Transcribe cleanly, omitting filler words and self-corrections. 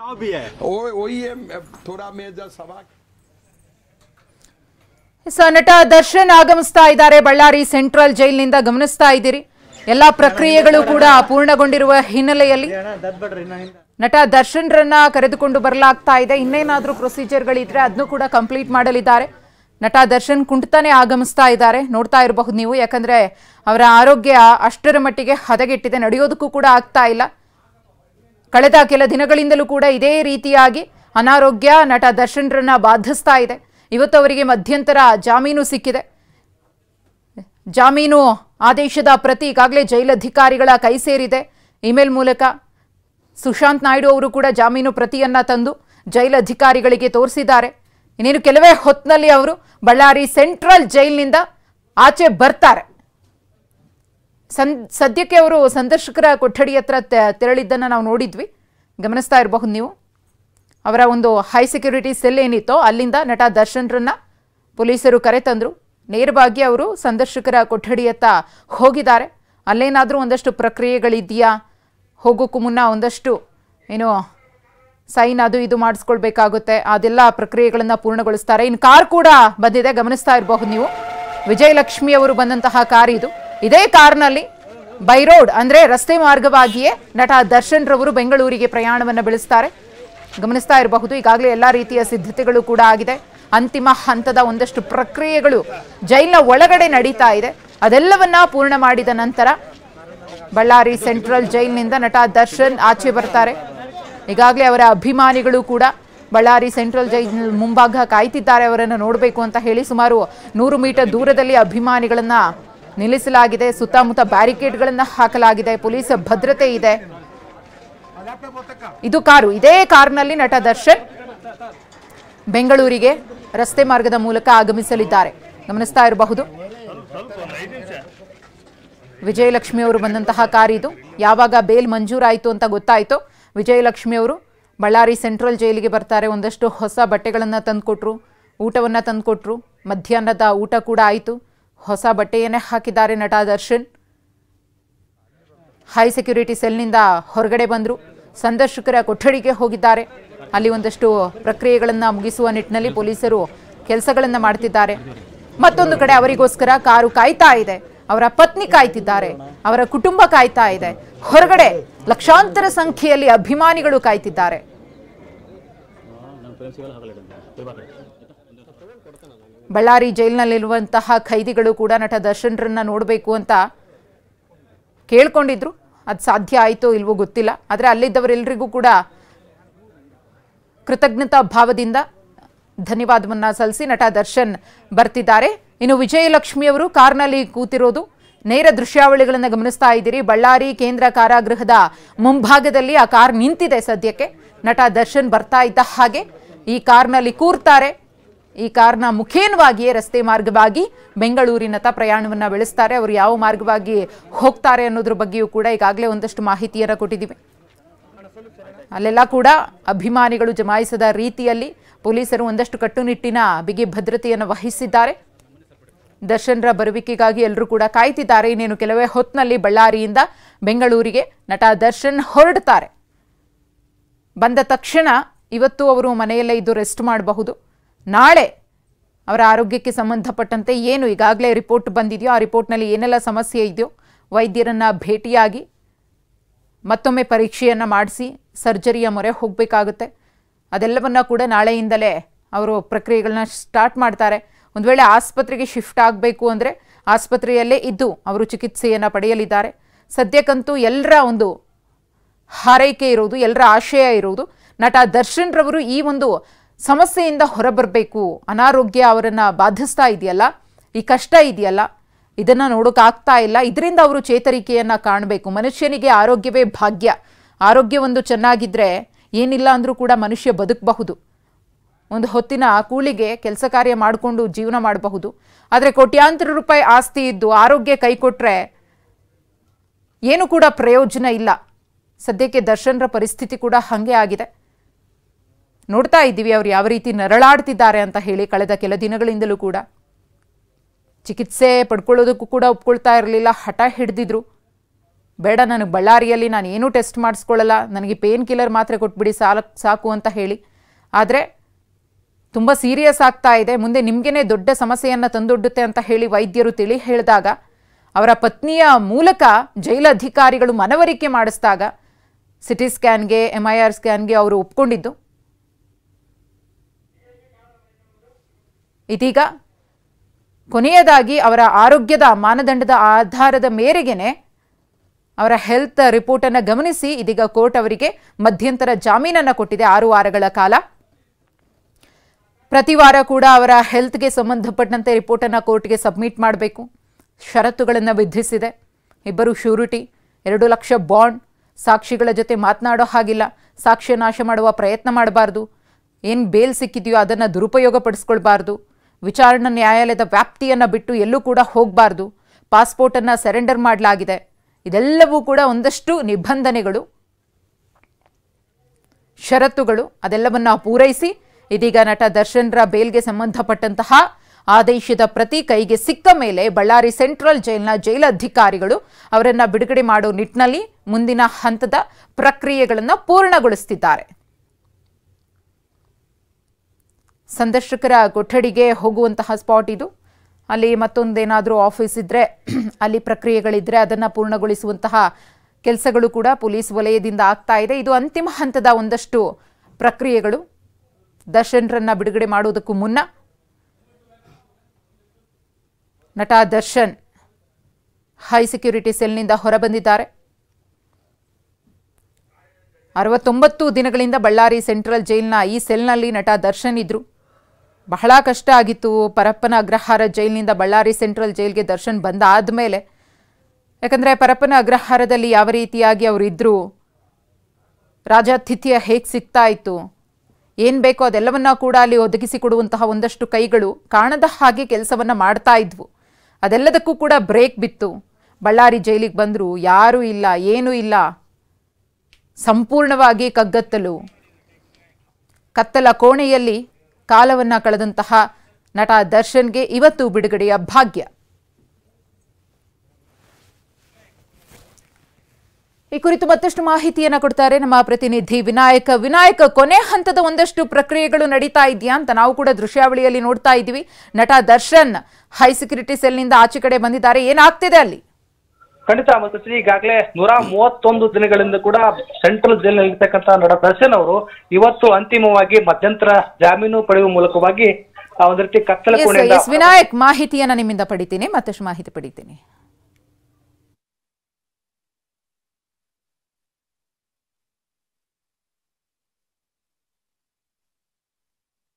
चुनाव भी है वही है थोड़ा मेजर सवाल। ನಟ ದರ್ಶನ್ ಆಗಮಿಸ್ತಾ ಇದ್ದಾರೆ ಬಳ್ಳಾರಿ ಸೆಂಟ್ರಲ್ ಜೈಲಿನಿಂದ ಗಮನಿಸ್ತಾ ಇದ್ದೀರಿ ಎಲ್ಲಾ ಪ್ರಕ್ರಿಯೆಗಳು ಕೂಡ ಪೂರ್ಣಗೊಂಡಿರುವ ಹಿನ್ನೆಲೆಯಲ್ಲಿ ನಟ ದರ್ಶನ್ ರನ್ನ ಕರೆದುಕೊಂಡು ಬರಲಾಗ್ತಾ ಇದೆ ಇನ್ನೇನಾದರೂ ಪ್ರೊಸೀಜರ್ ಗಳು ಇದ್ರೆ ಅದನ್ನು ಕೂಡ ಕಂಪ್ಲೀಟ್ ಮಾಡಲಿದ್ದಾರೆ ನಟ ದರ್ಶನ್ ಕುಂಟತನೆ ಆಗಮಿಸ್ತಾ ಇದ್ದಾರೆ ನೋಡ್ತಾ ಇರಬಹುದು ನೀವು ಯಾಕಂದ್ರೆ ಅವರ ಆರೋಗ್ಯ ಅಷ್ಟರ ಮಟ್ಟಿಗೆ ಹದಗೆಟ್ಟಿದೆ ನಡೆಯೋದಕ್ಕೂ ಕೂಡ ಆಗ್ತಾ ಇಲ್ಲ ಕಳೆದ ಕೆಲ ದಿನಗಳಿಂದಲೂ ಕೂಡ ಇದೇ ರೀತಿಯಾಗಿ ಅನಾರೋಗ್ಯ ನಟ ದರ್ಶನ್ ರನ್ನ ಬಾಧಿಸ್ತಾ ಇದೆ ಇವತ್ತು ಅವರಿಗೆ ಮಧ್ಯಂತರ ಜಾಮೀನು ಸಿಕ್ಕಿದೆ ಜಾಮೀನು ಆದೇಶದ ಪ್ರತಿ ಈಗಾಗಲೇ ಜೈಲಾಧಿಕಾರಿಗಳ ಕೈ ಸೇರಿದೆ ಇಮೇಲ್ ಮೂಲಕ ಸುಶಾಂತ್ ನಾಯ್ಡು ಅವರು ಕೂಡ ಜಾಮೀನು ಪ್ರತಿಯನ್ನ ತಂದು ಜೈಲಾಧಿಕಾರಿಗಳಿಗೆ ತೋರಿಸಿದ್ದಾರೆ ಇನ್ನೇನು ಕೆಲವೇ ಹೊತ್ತಿನಲ್ಲಿ ಅವರು ಬಳ್ಳಾರಿ ಸೆಂಟ್ರಲ್ ಜೈಲಿನಿಂದ ಆಚೆ ಬರ್ತಾರೆ ಸದ್ಯಕ್ಕೆ ಅವರು ಸಂದರ್ಶಕರ ಕೊಠಡಿ ಹತ್ರ ತೆರಳಿದ್ದನ್ನ ನಾವು ನೋಡಿದ್ವಿ ಗಮನಿಸ್ತಾ ಇರಬಹುದು ನೀವು ಅವರ ಒಂದು ಹೈ ಸೆಕ್ಯೂರಿಟಿ ಸೆಲ್ ಏನಿತ್ತು ಅಲ್ಲಿಂದ ನಟ ದರ್ಶನ್ರನ್ನ ಪೊಲೀಸರು ಕರೆತಂದ್ರು ನೇರವಾಗಿ ಅವರು ಸಂದರ್ಶಕರ ಕೊಠಡಿಯತ್ತ ಹೋಗಿದ್ದಾರೆ ಅಲ್ಲೇನಾದರೂ ಒಂದಷ್ಟು ಪ್ರಕ್ರಿಯೆಗಳಿದೆಯಾ ಹೋಗೋಕ್ಕೂ ಮುನ್ನ ಒಂದಷ್ಟು ಏನು ಸೈನ್ ಅದು ಇದು ಮಾಡಿಸ್ಕೊಳ್ಬೇಕಾಗುತ್ತೆ ಅದೆಲ್ಲ ಪ್ರಕ್ರಿಯೆಗಳನ್ನು ಪೂರ್ಣಗೊಳಿಸ್ತಾರೆ ಇನ್ನು ಕಾರ್ ಕೂಡ ಬಂದಿದೆ ಗಮನಿಸ್ತಾ ಇರಬಹುದು ನೀವು ವಿಜಯಲಕ್ಷ್ಮಿ ಅವರು ಬಂದಂತಹ ಕಾರ್ ಇದು ಇದೇ ಕಾರ್ನಲ್ಲಿ ಬೈ ರೋಡ್ ಅಂದರೆ ರಸ್ತೆ ಮಾರ್ಗವಾಗಿಯೇ ನಟ ದರ್ಶನ್ರವರು ಬೆಂಗಳೂರಿಗೆ ಪ್ರಯಾಣವನ್ನು ಬೆಳೆಸ್ತಾರೆ ಗಮನಿಸ್ತಾ ಇರಬಹುದು ಈಗಾಗಲೇ ಎಲ್ಲ ರೀತಿಯ ಸಿದ್ಧತೆಗಳು ಕೂಡ ಆಗಿದೆ ಅಂತಿಮ ಹಂತದ ಒಂದಷ್ಟು ಪ್ರಕ್ರಿಯೆಗಳು ಜೈಲಿನ ಒಳಗಡೆ ನಡೀತಾ ಇದೆ ಅದೆಲ್ಲವನ್ನ ಪೂರ್ಣ ಮಾಡಿದ ನಂತರ ಬಳ್ಳಾರಿ ಸೆಂಟ್ರಲ್ ಜೈಲಿನಿಂದ ನಟ ದರ್ಶನ್ ಆಚೆ ಬರ್ತಾರೆ ಈಗಾಗಲೇ ಅವರ ಅಭಿಮಾನಿಗಳು ಕೂಡ ಬಳ್ಳಾರಿ ಸೆಂಟ್ರಲ್ ಜೈಲಿನ ಮುಂಭಾಗ ಕಾಯ್ತಿದ್ದಾರೆ ಅವರನ್ನು ನೋಡಬೇಕು ಅಂತ ಹೇಳಿ ಸುಮಾರು 100 ಮೀಟರ್ ದೂರದಲ್ಲಿ ಅಭಿಮಾನಿಗಳನ್ನು ನಿಲ್ಲಿಸಲಾಗಿದೆ ಸುತ್ತಮುತ್ತ ಬ್ಯಾರಿಕೇಡ್ಗಳನ್ನು ಹಾಕಲಾಗಿದೆ ಪೊಲೀಸ್ ಭದ್ರತೆ ಇದೆ ಇದು ಕಾರು ಇದೇ ಕಾರ್ನಲ್ಲಿ ನಟ ದರ್ಶನ್ ಬೆಂಗಳೂರಿಗೆ ರಸ್ತೆ ಮಾರ್ಗದ ಮೂಲಕ ಆಗಮಿಸಲಿದ್ದಾರೆ ಗಮನಿಸ್ತಾ ಇರಬಹುದು ವಿಜಯಲಕ್ಷ್ಮಿ ಅವರು ಬಂದಂತಹ ಕಾರ್ ಇದು ಯಾವಾಗ ಬೇಲ್ ಮಂಜೂರಾಯಿತು ಅಂತ ಗೊತ್ತಾಯಿತು ವಿಜಯಲಕ್ಷ್ಮಿ ಅವರು ಬಳ್ಳಾರಿ ಸೆಂಟ್ರಲ್ ಜೈಲಿಗೆ ಬರ್ತಾರೆ ಒಂದಷ್ಟು ಹೊಸ ಬಟ್ಟೆಗಳನ್ನು ತಂದುಕೊಟ್ರು ಊಟವನ್ನು ತಂದುಕೊಟ್ರು ಮಧ್ಯಾಹ್ನದ ಊಟ ಕೂಡ ಆಯಿತು ಹೊಸ ಬಟ್ಟೆಯನ್ನೇ ಹಾಕಿದ್ದಾರೆ ನಟ ದರ್ಶನ್ ಹೈ ಸೆಕ್ಯೂರಿಟಿ ಸೆಲ್ನಿಂದ ಹೊರಗಡೆ ಬಂದರು ಸಂದರ್ಶಕರ ಕೊಠಡಿಗೆ ಹೋಗಿದ್ದಾರೆ ಅಲ್ಲಿ ಒಂದಷ್ಟು ಪ್ರಕ್ರಿಯೆಗಳನ್ನು ಮುಗಿಸುವ ನಿಟ್ಟಿನಲ್ಲಿ ಪೊಲೀಸರು ಕೆಲಸಗಳನ್ನು ಮಾಡ್ತಿದ್ದಾರೆ ಮತ್ತೊಂದು ಕಡೆ ಅವರಿಗೋಸ್ಕರ ಕಾರು ಕಾಯ್ತಾ ಇದೆ ಅವರ ಪತ್ನಿ ಕಾಯ್ತಿದ್ದಾರೆ ಅವರ ಕುಟುಂಬ ಕಾಯ್ತಾ ಇದೆ ಹೊರಗಡೆ ಲಕ್ಷಾಂತರ ಸಂಖ್ಯೆಯಲ್ಲಿ ಅಭಿಮಾನಿಗಳು ಕಾಯ್ತಿದ್ದಾರೆ ಬಳ್ಳಾರಿ ಜೈಲಿನಲ್ಲಿರುವಂತಹ ಖೈದಿಗಳು ಕೂಡ ನಟ ದರ್ಶನ್ರನ್ನ ನೋಡಬೇಕು ಅಂತ ಕೇಳ್ಕೊಂಡಿದ್ರು ಅದು ಸಾಧ್ಯ ಆಯಿತು ಇಲ್ವೋ ಗೊತ್ತಿಲ್ಲ ಆದರೆ ಅಲ್ಲಿದ್ದವರೆಲ್ಲರಿಗೂ ಕೂಡ ಕೃತಜ್ಞತಾ ಭಾವದಿಂದ ಧನ್ಯವಾದವನ್ನು ಸಲ್ಲಿಸಿ ನಟ ದರ್ಶನ್ ಬರ್ತಿದ್ದಾರೆ ಇನ್ನು ವಿಜಯಲಕ್ಷ್ಮಿ ಅವರು ಕಾರ್ನಲ್ಲಿ ಕೂತಿರೋದು ನೇರ ದೃಶ್ಯಾವಳಿಗಳನ್ನು ಗಮನಿಸ್ತಾ ಇದ್ದೀರಿ ಬಳ್ಳಾರಿ ಕೇಂದ್ರ ಕಾರಾಗೃಹದ ಮುಂಭಾಗದಲ್ಲಿ ಆ ಕಾರ್ ನಿಂತಿದೆ ಸದ್ಯಕ್ಕೆ ನಟ ದರ್ಶನ್ ಬರ್ತಾ ಇದ್ದ ಹಾಗೆ ಈ ಕಾರ್ನಲ್ಲಿ ಕೂರ್ತಾರೆ ಈ ಕಾರ್ನ ಮುಖೇನವಾಗಿಯೇ ರಸ್ತೆ ಮಾರ್ಗವಾಗಿ ಬೆಂಗಳೂರಿನತ್ತ ಪ್ರಯಾಣವನ್ನು ಬೆಳೆಸ್ತಾರೆ ಅವರು ಯಾವ ಮಾರ್ಗವಾಗಿ ಹೋಗ್ತಾರೆ ಅನ್ನೋದ್ರ ಬಗ್ಗೆಯೂ ಕೂಡ ಈಗಾಗಲೇ ಒಂದಷ್ಟು ಮಾಹಿತಿಯನ್ನು ಕೊಟ್ಟಿದ್ದೀವಿ ಅಲ್ಲೆಲ್ಲ ಕೂಡ ಅಭಿಮಾನಿಗಳು ಜಮಾಯಿಸದ ರೀತಿಯಲ್ಲಿ ಪೊಲೀಸರು ಒಂದಷ್ಟು ಕಟ್ಟುನಿಟ್ಟಿನ ಬಿಗಿ ಭದ್ರತೆಯನ್ನು ವಹಿಸಿದ್ದಾರೆ ದರ್ಶನ್ರ ಬರುವಿಕೆಗಾಗಿ ಎಲ್ಲರೂ ಕೂಡ ಕಾಯ್ತಿದ್ದಾರೆ ಇನ್ನೇನು ಕೆಲವೇ ಹೊತ್ತಿನಲ್ಲಿ ಬಳ್ಳಾರಿಯಿಂದ ಬೆಂಗಳೂರಿಗೆ ನಟ ದರ್ಶನ್ ಹೊರಡ್ತಾರೆ ಬಂದ ತಕ್ಷಣ ಇವತ್ತು ಅವರು ಮನೆಯಲ್ಲೇ ಇದ್ದು ರೆಸ್ಟ್ ಮಾಡಬಹುದು ನಾಳೆ ಅವರ ಆರೋಗ್ಯಕ್ಕೆ ಸಂಬಂಧಪಟ್ಟಂತೆ ಏನು ಈಗಾಗಲೇ ರಿಪೋರ್ಟ್ ಬಂದಿದೆಯೋ ಆ ರಿಪೋರ್ಟ್ನಲ್ಲಿ ಏನೆಲ್ಲ ಸಮಸ್ಯೆ ಇದೆಯೋ ವೈದ್ಯರನ್ನು ಭೇಟಿಯಾಗಿ ಮತ್ತೊಮ್ಮೆ ಪರೀಕ್ಷೆಯನ್ನು ಮಾಡಿಸಿ ಸರ್ಜರಿಯ ಮೊರೆ ಹೋಗಬೇಕಾಗುತ್ತೆ ಅದೆಲ್ಲವನ್ನ ಕೂಡ ನಾಳೆಯಿಂದಲೇ ಅವರು ಪ್ರಕ್ರಿಯೆಗಳನ್ನ ಸ್ಟಾರ್ಟ್ ಮಾಡ್ತಾರೆ ಒಂದು ವೇಳೆ ಆಸ್ಪತ್ರೆಗೆ ಶಿಫ್ಟ್ ಆಗಬೇಕು ಅಂದರೆ ಆಸ್ಪತ್ರೆಯಲ್ಲೇ ಇದ್ದು ಅವರು ಚಿಕಿತ್ಸೆಯನ್ನು ಪಡೆಯಲಿದ್ದಾರೆ ಸದ್ಯಕ್ಕಂತೂ ಎಲ್ಲರ ಒಂದು ಹಾರೈಕೆ ಇರುವುದು ಎಲ್ಲರ ಆಶಯ ಇರುವುದು ನಟ ದರ್ಶನ್ರವರು ಈ ಒಂದು ಸಮಸ್ಯೆಯಿಂದ ಹೊರಬರಬೇಕು ಅನಾರೋಗ್ಯ ಅವರನ್ನು ಬಾಧಿಸ್ತಾ ಇದೆಯಲ್ಲ ಈ ಕಷ್ಟ ಇದೆಯಲ್ಲ ಇದನ್ನು ನೋಡೋಕ್ಕಾಗ್ತಾ ಇಲ್ಲ ಇದರಿಂದ ಅವರು ಚೇತರಿಕೆಯನ್ನು ಕಾಣಬೇಕು ಮನುಷ್ಯನಿಗೆ ಆರೋಗ್ಯವೇ ಭಾಗ್ಯ ಆರೋಗ್ಯವೊಂದು ಚೆನ್ನಾಗಿದ್ದರೆ ಏನಿಲ್ಲ ಅಂದರೂ ಕೂಡ ಮನುಷ್ಯ ಬದುಕಬಹುದು ಒಂದು ಹೊತ್ತಿನ ಕೂಲಿಗೆ ಕೆಲಸ ಕಾರ್ಯ ಮಾಡಿಕೊಂಡು ಜೀವನ ಮಾಡಬಹುದು ಆದರೆ ಕೋಟ್ಯಾಂತರ ರೂಪಾಯಿ ಆಸ್ತಿ ಇದ್ದು ಆರೋಗ್ಯ ಕೈ ಕೊಟ್ಟರೆ ಏನೂ ಕೂಡ ಪ್ರಯೋಜನ ಇಲ್ಲ ಸದ್ಯಕ್ಕೆ ದರ್ಶನ್ರ ಪರಿಸ್ಥಿತಿ ಕೂಡ ಹಾಗೆ ಆಗಿದೆ ನೋಡ್ತಾ ಇದ್ದೀವಿ ಅವರು ಯಾವ ರೀತಿ ನರಳಾಡ್ತಿದ್ದಾರೆ ಅಂತ ಹೇಳಿ ಕಳೆದ ಕೆಲ ದಿನಗಳಿಂದಲೂ ಕೂಡ ಚಿಕಿತ್ಸೆ ಪಡ್ಕೊಳ್ಳೋದಕ್ಕೂ ಕೂಡ ಒಪ್ಕೊಳ್ತಾ ಇರಲಿಲ್ಲ ಹಠ ಹಿಡಿದಿದ್ರು ಬೇಡ ನನಗೆ ಬಳ್ಳಾರಿಯಲ್ಲಿ ನಾನು ಏನು ಟೆಸ್ಟ್ ಮಾಡಿಸ್ಕೊಳ್ಳಲ್ಲ ನನಗೆ ಪೇನ್ ಕಿಲ್ಲರ್ ಮಾತ್ರ ಕೊಟ್ಬಿಡಿ ಸಾಕು ಅಂತ ಹೇಳಿ. ಆದರೆ ತುಂಬ ಸೀರಿಯಸ್ ಆಗ್ತಾ ಇದೆ, ಮುಂದೆ ನಿಮಗೇನೆ ದೊಡ್ಡ ಸಮಸ್ಯೆಯನ್ನು ತಂದೊಡ್ಡುತ್ತೆ ಅಂತ ಹೇಳಿ ವೈದ್ಯರು ತಿಳಿ ಹೇಳಿದಾಗ ಅವರ ಪತ್ನಿಯ ಮೂಲಕ ಜೈಲಧಿಕಾರಿಗಳು ಮನವರಿಕೆ ಮಾಡಿಸಿದಾಗ ಸಿಟಿ ಸ್ಕ್ಯಾನ್ಗೆ MRI ಸ್ಕ್ಯಾನ್ಗೆ ಅವರು ಒಪ್ಕೊಂಡಿದ್ದು. ಇದೀಗ ಕೊನೆಯದಾಗಿ ಅವರ ಆರೋಗ್ಯದ ಮಾನದಂಡದ ಆಧಾರದ ಮೇರೆಗೆ ಅವರ ಹೆಲ್ತ್ ರಿಪೋರ್ಟನ್ನು ಗಮನಿಸಿ ಇದೀಗ ಕೋರ್ಟ್ ಅವರಿಗೆ ಮಧ್ಯಂತರ ಜಾಮೀನನ್ನು ಕೊಟ್ಟಿದೆ 6 ವಾರಗಳ ಕಾಲ. ಪ್ರತಿ ವಾರ ಕೂಡ ಅವರ ಹೆಲ್ತ್ಗೆ ಸಂಬಂಧಪಟ್ಟಂತೆ ರಿಪೋರ್ಟನ್ನು ಕೋರ್ಟ್ಗೆ ಸಬ್ಮಿಟ್ ಮಾಡಬೇಕು, ಷರತ್ತುಗಳನ್ನು ವಿಧಿಸಿದೆ. 2 ಶ್ಯೂರಿಟಿ, 2 ಲಕ್ಷ ಬಾಂಡ್, ಸಾಕ್ಷಿಗಳ ಜೊತೆ ಮಾತನಾಡೋ ಹಾಗಿಲ್ಲ, ಸಾಕ್ಷ್ಯ ನಾಶ ಮಾಡುವ ಪ್ರಯತ್ನ ಮಾಡಬಾರ್ದು, ಏನು ಬೇಲ್ ಸಿಕ್ಕಿದೆಯೋ ಅದನ್ನು ದುರುಪಯೋಗ ಪಡಿಸ್ಕೊಳ್ಬಾರ್ದು, ವಿಚಾರಣಾ ನ್ಯಾಯಾಲಯದ ವ್ಯಾಪ್ತಿಯನ್ನು ಬಿಟ್ಟು ಎಲ್ಲೂ ಕೂಡ ಹೋಗಬಾರ್ದು, ಪಾಸ್ಪೋರ್ಟನ್ನು ಸರೆಂಡರ್ ಮಾಡಲಾಗಿದೆ. ಇದೆಲ್ಲವೂ ಕೂಡ ಒಂದಷ್ಟು ನಿಬಂಧನೆಗಳು, ಷರತ್ತುಗಳು, ಅದೆಲ್ಲವನ್ನು ಪೂರೈಸಿ ಇದೀಗ ನಟ ದರ್ಶನ್ರ ಬೇಲ್ಗೆ ಸಂಬಂಧಪಟ್ಟಂತಹ ಆದೇಶದ ಪ್ರತಿ ಕೈಗೆ ಸಿಕ್ಕ ಮೇಲೆ ಬಳ್ಳಾರಿ ಸೆಂಟ್ರಲ್ ಜೈಲ್ನ ಜೈಲಾಧಿಕಾರಿಗಳು ಅವರನ್ನು ಬಿಡುಗಡೆ ಮಾಡೋ ನಿಟ್ಟಿನಲ್ಲಿ ಮುಂದಿನ ಹಂತದ ಪ್ರಕ್ರಿಯೆಗಳನ್ನು ಪೂರ್ಣಗೊಳಿಸುತ್ತಿದ್ದಾರೆ. ಸಂದರ್ಶಕರ ಕೊಠಡಿಗೆ ಹೋಗುವಂತಹ ಸ್ಪಾಟ್ ಇದು. ಅಲ್ಲಿ ಮತ್ತೊಂದೇನಾದರೂ ಆಫೀಸ್ ಇದ್ದರೆ, ಅಲ್ಲಿ ಪ್ರಕ್ರಿಯೆಗಳಿದ್ದರೆ ಅದನ್ನು ಪೂರ್ಣಗೊಳಿಸುವಂತಹ ಕೆಲಸಗಳು ಕೂಡ ಪೊಲೀಸ್ ವಲಯದಿಂದ ಆಗ್ತಾ ಇದೆ. ಇದು ಅಂತಿಮ ಹಂತದ ಒಂದಷ್ಟು ಪ್ರಕ್ರಿಯೆಗಳು. ದರ್ಶನ್ರನ್ನು ಬಿಡುಗಡೆ ಮಾಡುವುದಕ್ಕೂ ಮುನ್ನ ನಟ ದರ್ಶನ್ ಹೈ ಸೆಕ್ಯೂರಿಟಿ ಸೆಲ್ನಿಂದ ಹೊರಬಂದಿದ್ದಾರೆ. 69 ದಿನಗಳಿಂದ ಬಳ್ಳಾರಿ ಸೆಂಟ್ರಲ್ ಜೈಲ್ನ ಈ ಸೆಲ್ನಲ್ಲಿ ನಟ ದರ್ಶನ್ ಇದ್ದರು. ಬಹಳ ಕಷ್ಟ ಆಗಿತ್ತು ಪರಪ್ಪನ ಅಗ್ರಹಾರ ಜೈಲಿನಿಂದ ಬಳ್ಳಾರಿ ಸೆಂಟ್ರಲ್ ಜೈಲ್ಗೆ ದರ್ಶನ್ ಬಂದಾದ ಮೇಲೆ. ಯಾಕಂದರೆ ಪರಪ್ಪನ ಅಗ್ರಹಾರದಲ್ಲಿ ಯಾವ ರೀತಿಯಾಗಿ ಅವರಿದ್ದರು, ರಾಜಾತಿಥ್ಯ ಹೇಗೆ ಸಿಗ್ತಾ ಇತ್ತು, ಏನು ಬೇಕೋ ಅದೆಲ್ಲವನ್ನು ಕೂಡ ಅಲ್ಲಿ ಒದಗಿಸಿಕೊಡುವಂತಹ ಒಂದಷ್ಟು ಕೈಗಳು ಕಾಣದ ಹಾಗೆ ಕೆಲಸವನ್ನು ಮಾಡ್ತಾ ಇದ್ವು. ಅದೆಲ್ಲದಕ್ಕೂ ಕೂಡ ಬ್ರೇಕ್ ಬಿತ್ತು. ಬಳ್ಳಾರಿ ಜೈಲಿಗೆ ಬಂದರು, ಯಾರೂ ಇಲ್ಲ, ಏನೂ ಇಲ್ಲ, ಸಂಪೂರ್ಣವಾಗಿ ಕಗ್ಗತ್ತಲು, ಕತ್ತಲ ಕೋಣೆಯಲ್ಲಿ ಕಾಲವನ್ನು ಕಳೆದಂತಹ ನಟ ದರ್ಶನ್ಗೆ ಇವತ್ತು ಬಿಡುಗಡೆಯ ಭಾಗ್ಯ. ಈ ಕುರಿತು ಮತ್ತಷ್ಟು ಮಾಹಿತಿಯನ್ನು ಕೊಡ್ತಾರೆ ನಮ್ಮ ಪ್ರತಿನಿಧಿ ವಿನಾಯಕ. ವಿನಾಯಕ, ಕೊನೆ ಹಂತದ ಒಂದಷ್ಟು ಪ್ರಕ್ರಿಯೆಗಳು ನಡೀತಾ ಇದೆಯಾ ಅಂತ ನಾವು ಕೂಡ ದೃಶ್ಯಾವಳಿಯಲ್ಲಿ ನೋಡ್ತಾ ಇದ್ದೀವಿ. ನಟ ದರ್ಶನ್ ಹೈ ಸೆಕ್ಯೂರಿಟಿ ಸೆಲ್ನಿಂದ ಆಚೆ ಕಡೆ ಬಂದಿದ್ದಾರೆ, ಏನಾಗ್ತಿದೆ ಅಲ್ಲಿ? ಖಂಡಿತ ಮತ್ತು ಈಗಾಗಲೇ 131 ದಿನಗಳಿಂದ ಕೂಡ ಸೆಂಟ್ರಲ್ ಜೈಲಿನಲ್ಲಿ ಇರ್ತಕ್ಕಂತಹ ನಟ ದರ್ಶನ್ ಅವರು ಇವತ್ತು ಅಂತಿಮವಾಗಿ ಮಧ್ಯಂತರ ಜಾಮೀನು ಪಡೆಯುವ ಮೂಲಕವಾಗಿ ಒಂದು ರೀತಿ ಕತ್ತಲ ಕೋಣೆಯಿಂದ. ವಿನಾಯಕ್, ಮಾಹಿತಿಯನ್ನ ನಿಮ್ಮಿಂದ ಪಡಿತೀನಿ, ಮತ್ತಷ್ಟು ಮಾಹಿತಿ ಪಡಿತೀನಿ.